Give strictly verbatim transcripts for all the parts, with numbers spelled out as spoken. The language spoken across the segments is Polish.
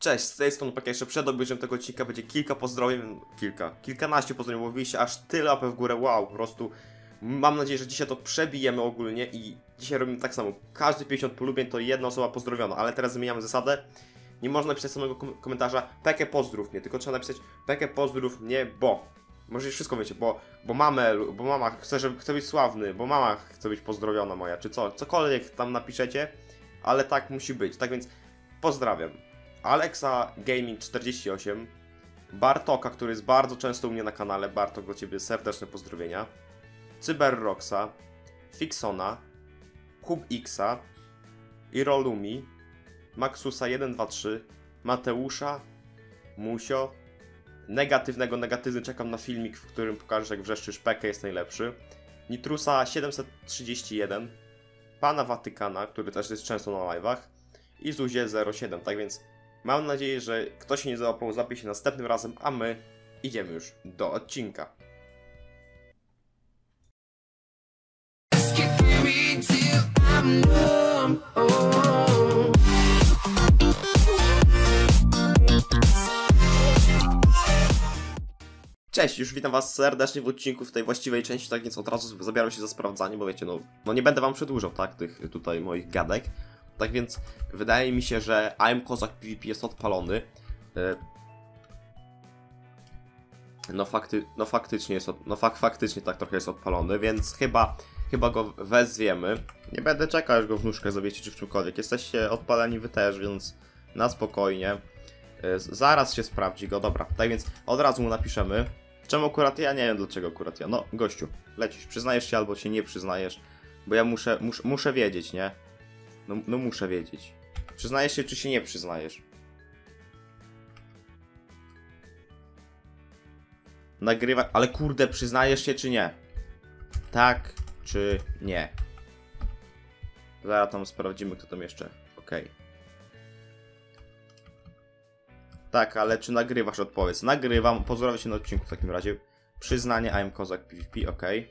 Cześć, z tej strony jeszcze przed obejrzeniem tego odcinka będzie kilka pozdrowień, kilka, kilkanaście pozdrowień, mówiliście aż tyle łapę w górę, wow, po prostu mam nadzieję, że dzisiaj to przebijemy ogólnie i dzisiaj robimy tak samo, każdy pięćdziesiąt polubień to jedna osoba pozdrowiona, ale teraz zmieniamy zasadę, nie można pisać samego kom komentarza Peke pozdrów mnie, tylko trzeba napisać Peke pozdrów mnie, bo, może wszystko wiecie, bo, bo mamę, bo mama chce, żeby, chce być sławny, bo mama chce być pozdrowiona moja, czy co, cokolwiek tam napiszecie, ale tak musi być, tak więc pozdrawiam Alexa Gaming czterdzieści osiem, Bartoka, który jest bardzo często u mnie na kanale, Bartok, do ciebie serdeczne pozdrowienia, Cyberroxa, Fixona, Kubixa, Irolumi, Maxusa jeden dwa trzy, Mateusza, Musio, Negatywnego, negatywny czekam na filmik, w którym pokażesz jak wrzeszczysz Pekę jest najlepszy, Nitrusa siedemset trzydzieści jeden, Pana Watykana, który też jest często na live'ach, i Zuzie zero siedem, tak więc mam nadzieję, że ktoś się nie załapał, złapie się następnym razem, a my idziemy już do odcinka. Cześć, już witam was serdecznie w odcinku, w tej właściwej części, tak więc od razu zabieram się za sprawdzanie, bo wiecie, no, no nie będę wam przedłużał, tak, tych tutaj moich gadek. Tak więc wydaje mi się, że I'm Kozak PvP jest odpalony. No, fakty, no faktycznie jest, od, no fak, faktycznie tak trochę jest odpalony, więc chyba, chyba go wezwiemy. Nie będę czekał, aż go w nóżkę zawiecie czy w czymkolwiek. Jesteście odpaleni wy też, więc na spokojnie. Zaraz się sprawdzi go, dobra. Tak więc od razu mu napiszemy. Czemu akurat ja? Nie wiem dlaczego akurat ja. No, gościu, lecisz, przyznajesz się albo się nie przyznajesz, bo ja muszę, mus, muszę wiedzieć, nie? No, no muszę wiedzieć. Przyznajesz się, czy się nie przyznajesz? Nagrywaj... Ale kurde, przyznajesz się, czy nie? Tak, czy nie? Zaraz tam sprawdzimy, kto tam jeszcze... Okej. Okay. Tak, ale czy nagrywasz? Odpowiedz. Nagrywam. Pozdrawiam się na odcinku w takim razie. Przyznanie I'm Kozak PvP, okej. Okay.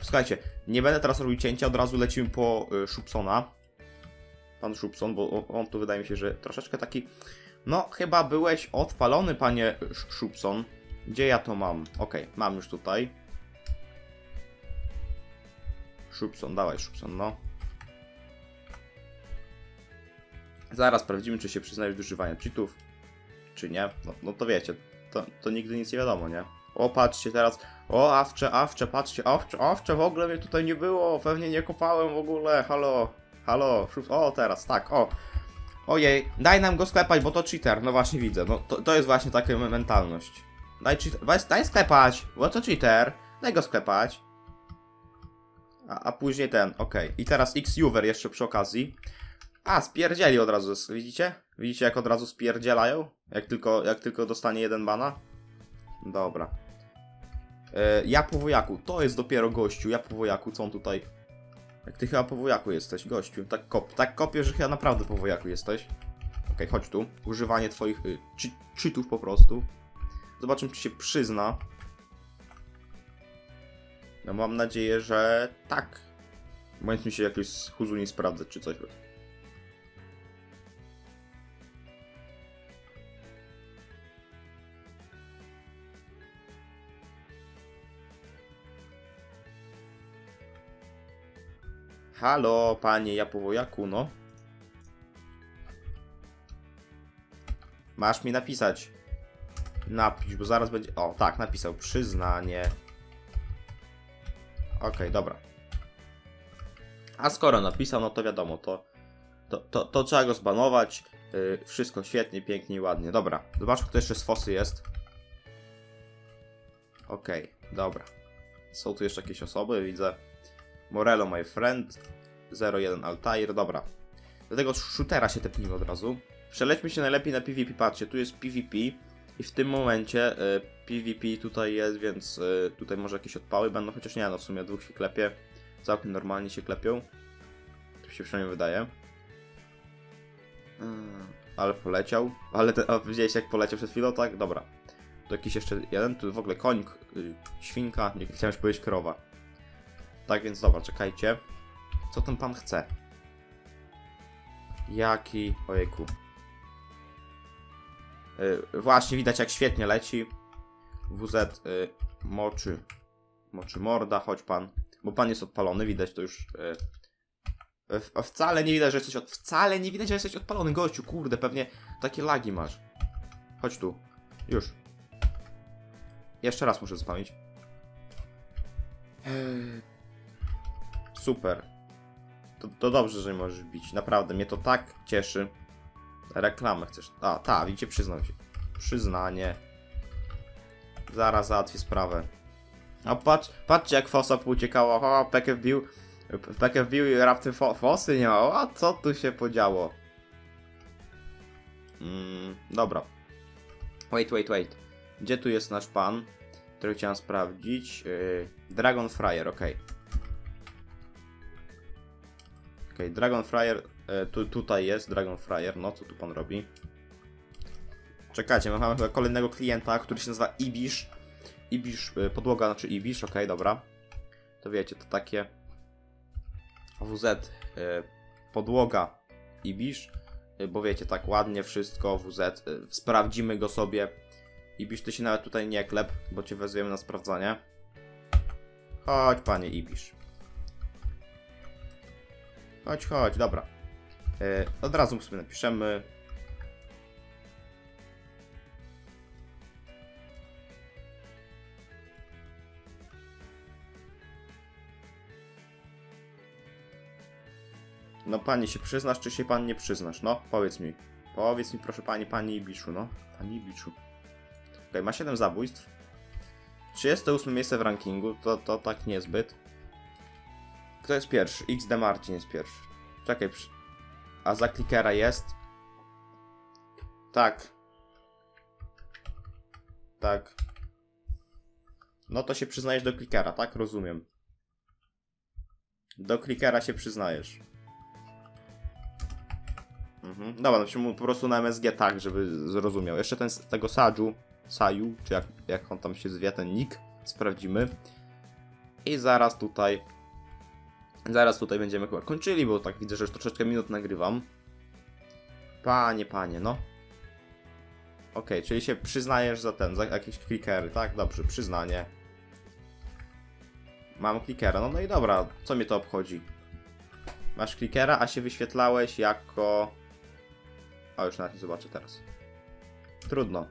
Słuchajcie, nie będę teraz robił cięcia, od razu lecimy po y, Shubsona. Pan Shubson, bo on tu wydaje mi się, że troszeczkę taki... No, chyba byłeś odpalony, panie Shubson. Gdzie ja to mam? Okej, okay, mam już tutaj. Shubson, dawaj Shubson, no. Zaraz sprawdzimy, czy się przyznajesz do używania cheatów, czy nie. No, no to wiecie, to, to nigdy nic nie wiadomo, nie? O, patrzcie teraz. O, awcze, awcze, patrzcie, awcze, awcze, w ogóle mnie tutaj nie było, pewnie nie kopałem w ogóle, halo. Halo, o teraz, tak, o. Ojej, daj nam go sklepać, bo to cheater, no właśnie widzę, no to, to jest właśnie taka mentalność. Daj, daj, daj sklepać, bo to cheater, daj go sklepać. A, a później ten, okej. Okay. I teraz XUver jeszcze przy okazji. A, spierdzieli od razu, widzicie? Widzicie jak od razu spierdzielają? Jak tylko, jak tylko dostanie jeden bana? Dobra. Yy, ja po wojaku, to jest dopiero gościu, ja po wojaku, co on tutaj... Jak ty chyba po wojaku jesteś, gościu. Tak, kop, tak kopię, że chyba naprawdę po wojaku jesteś. Okej, chodź tu. Używanie twoich y, cheatów po prostu. Zobaczymy, czy się przyzna. No mam nadzieję, że tak. Bądź mi się jakoś z huzu nie sprawdzę, czy coś. Halo, panie, ja po wojaku, no. Masz mi napisać. Napisz, bo zaraz będzie... O, tak, napisał. Przyznanie. Okej, okay, dobra. A skoro napisał, no to wiadomo, to... To, to, to trzeba go zbanować. Yy, wszystko świetnie, pięknie i ładnie. Dobra, zobaczmy, kto jeszcze z fosy jest. Okej, okay, dobra. Są tu jeszcze jakieś osoby, widzę. Morello, my friend, zero jeden Altair, dobra. Do tego shootera się tepnijmy od razu. Przelećmy się najlepiej na PvP, patrzcie, tu jest PvP i w tym momencie y, PvP tutaj jest, więc y, tutaj może jakieś odpały będą, chociaż nie, no w sumie dwóch się klepie, całkiem normalnie się klepią. To się przynajmniej wydaje. Hmm, ale poleciał, ale ten, a widziałeś jak poleciał przed chwilą, tak? Dobra. To jakiś jeszcze jeden, tu w ogóle koń, y, świnka, nie chciałem już powiedzieć krowa. Tak więc dobra, czekajcie. Co ten pan chce? Jaki... Ojejku. Yy, właśnie widać, jak świetnie leci. W Z yy, moczy. Moczy morda, chodź pan. Bo pan jest odpalony, widać to już. Yy. Wcale nie widać, że jesteś od... Wcale nie widać, że jesteś odpalony, gościu, kurde, pewnie takie lagi masz. Chodź tu. Już. Jeszcze raz muszę spamić. Super. To, to dobrze, że możesz bić. Naprawdę, mnie to tak cieszy. Reklamę chcesz. A, tak, widzicie, przyznał się. Przyznanie. Zaraz załatwię sprawę. A patrz, patrzcie, jak fosa pouciekała. O, pekę wbił. Pekę wbił i raptem fo fosy nie ma. A co tu się podziało? Mm, dobra. Wait, wait, wait. Gdzie tu jest nasz pan? Który chciałem sprawdzić. Yy, Dragon Fryer, ok. Ok, Dragon Fryer. Yy, tu, tutaj jest Dragon Fryer. No, co tu pan robi? Czekajcie, my mamy chyba kolejnego klienta, który się nazywa Ibisz. Ibisz, yy, podłoga, znaczy Ibisz, ok, dobra. To wiecie, to takie... W Z, yy, podłoga Ibisz. Yy, bo wiecie, tak ładnie wszystko, W Z. Yy, sprawdzimy go sobie. Ibisz, ty się nawet tutaj nie klep, bo cię wezwiemy na sprawdzanie. Chodź, panie Ibisz. Chodź, chodź, dobra. Yy, od razu sobie napiszemy. No, pani się przyznasz, czy się pan nie przyznasz? No, powiedz mi. Powiedz mi, proszę pani, pani Ibiszu, no. Pani Ibiszu. Okay, ma siedem zabójstw. trzydzieste ósme miejsce w rankingu, to, to tak niezbyt. Kto jest pierwszy? X D Marcin jest pierwszy. Czekaj, a za klikera jest? Tak. Tak. No to się przyznajesz do klikera, tak? Rozumiem. Do klikera się przyznajesz. Mhm. Dobra, napiszmy mu po prostu na M S G tak, żeby zrozumiał. Jeszcze ten z tego Saju, Saju, czy jak, jak on tam się zwija, ten nick, sprawdzimy. I zaraz tutaj, zaraz tutaj będziemy chyba kończyli, bo tak widzę, że już troszeczkę minut nagrywam. Panie, panie, no. Ok, czyli się przyznajesz za ten, za jakieś klikery, tak? Dobrze, przyznanie. Mam klikera, no, no i dobra, co mnie to obchodzi? Masz klikera, a się wyświetlałeś jako... A już nawet nie zobaczę teraz. Trudno.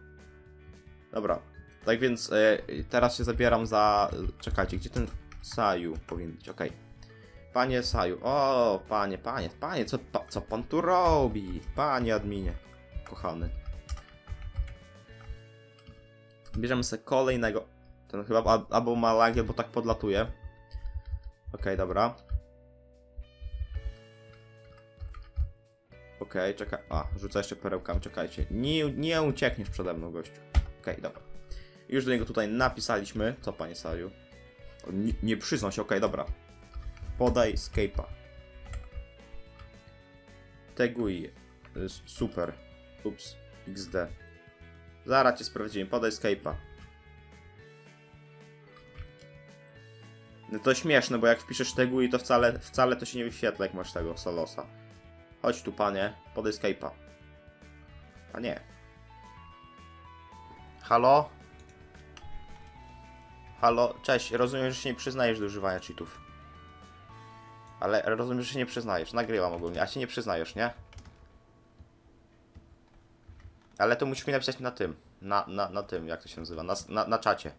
Dobra. Tak więc yy, teraz się zabieram za... Czekajcie, gdzie ten Saju powinien być? Okej. Okay. Panie Saju. O, panie, panie, panie, co, pa, co pan tu robi? Panie adminie. Kochany. Bierzemy sobie kolejnego... Ten chyba a, albo ma lagi, bo tak podlatuje. Okej, okay, dobra. Okej, okay, czekaj. A, rzucę jeszcze perełkami, czekajcie. Nie, nie uciekniesz przede mną, gościu. Okej, okay, dobra. Już do niego tutaj napisaliśmy. Co, panie Saju? Nie, nie przyznał się, okej, okay, dobra. Podaj escape'a. Tegui. Super. Ups. X D. Zaraz cię sprawdzimy. Podaj escape'a. No to śmieszne, bo jak wpiszesz Tegui, to wcale, wcale to się nie wyświetla, jak masz tego Sallosa. Chodź tu, panie, pod escape'a. A nie. Halo? Halo? Cześć, rozumiem, że się nie przyznajesz do używania cheatów. Ale rozumiem, że się nie przyznajesz. Nagrywam ogólnie, a się nie przyznajesz, nie? Ale to musisz mi napisać na tym. Na, na, na tym, jak to się nazywa, na, na, na czacie.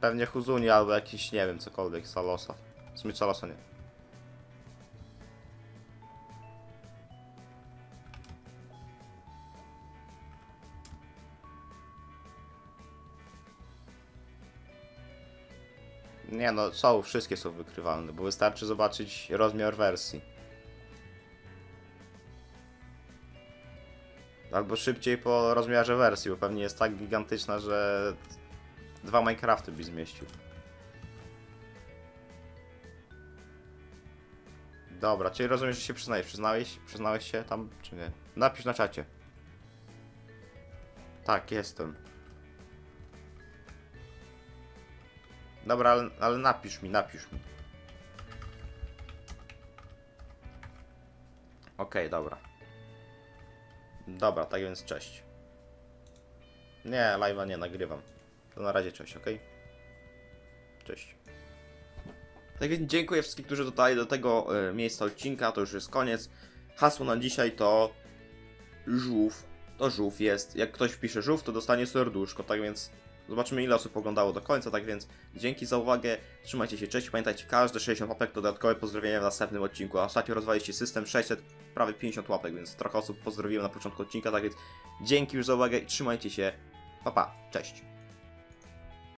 Pewnie Huzuni albo jakiś, nie wiem, cokolwiek, Sallosa. W sumie Sallosa nie. Nie no, są, wszystkie są wykrywalne, bo wystarczy zobaczyć rozmiar wersji. Albo szybciej po rozmiarze wersji, bo pewnie jest tak gigantyczna, że... Dwa Minecrafty byś zmieścił. Dobra, czyli rozumiesz, że się przyznajesz. Przyznałeś? Przyznałeś się tam, czy nie? Napisz na czacie. Tak, jestem. Dobra, ale, ale napisz mi, napisz mi. Okej, dobra. Dobra, tak więc cześć. Nie, live'a nie nagrywam. To na razie cześć, okej? Cześć. Tak więc dziękuję wszystkim, którzy dotarli do tego miejsca odcinka. To już jest koniec. Hasło na dzisiaj to żółw. To żółw jest. Jak ktoś wpisze żółw, to dostanie serduszko. Tak więc zobaczymy, ile osób oglądało do końca. Tak więc dzięki za uwagę. Trzymajcie się, cześć. Pamiętajcie, każde sześćdziesiąt łapek to dodatkowe pozdrowienia w następnym odcinku. A ostatnio rozwaliście system sześćset, prawie pięćdziesiąt łapek, więc trochę osób pozdrowiłem na początku odcinka. Tak więc dzięki już za uwagę i trzymajcie się. Pa, pa. Cześć.